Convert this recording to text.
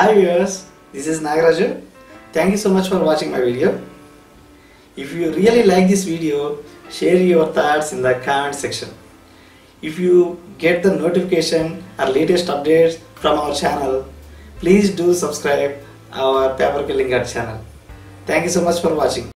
Hi viewers, this is Nagaraju. Thank you so much for watching my video. If you really like this video, share your thoughts in the comment section. If you get the notification or latest updates from our channel, please do subscribe our Paper Quilling Art channel. Thank you so much for watching.